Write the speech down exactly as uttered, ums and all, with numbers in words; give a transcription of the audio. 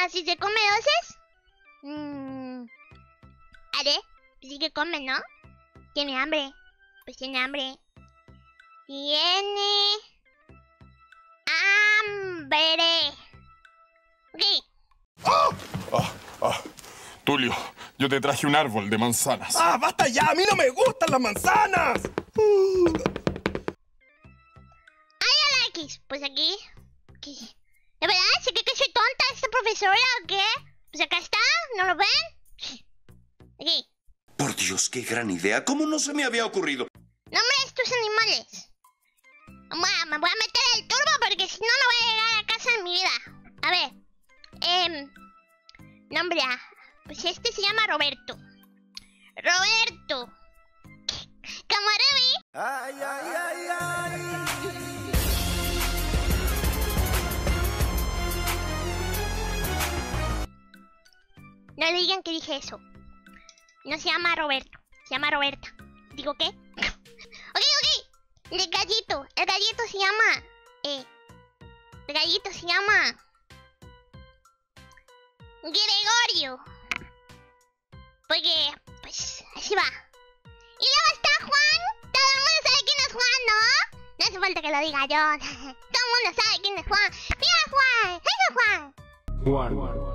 話でごめんよせす。うーん。あれ? ¿Sigue come, no? Tiene hambre. Pues tiene hambre. Tiene hambre. Ok. ¡Oh! Oh, oh. Tulio, yo te traje un árbol de manzanas. ¡Ah, basta ya! ¡A mí no me gustan las manzanas! Uh. ¡Ay, Alexis! Pues aquí. ¿Qué? ¿De verdad? ¿Se cree que soy tonta esta profesora o qué? Pues acá está. ¿No lo ven? Aquí. Por Dios, qué gran idea. ¿Cómo no se me había ocurrido? No me des tus animales. Mamá, me voy a meter el turbo porque si no, no voy a llegar a casa en mi vida. A ver. Eh, nombre A. Pues este se llama Roberto. Roberto. Camarabi. Ay, ay, ay, ay. No le digan que dije eso. No se llama Roberto, se llama Roberta. ¿Digo qué? Ok, ok. El gallito, el gallito se llama... Eh, el gallito se llama... Gregorio. Porque, pues, así va. Y luego está Juan. Todo el mundo sabe quién es Juan, ¿no? No hace falta que lo diga yo. Todo el mundo sabe quién es Juan. ¡Mira Juan! ¡Ese es Juan! Juan, Juan.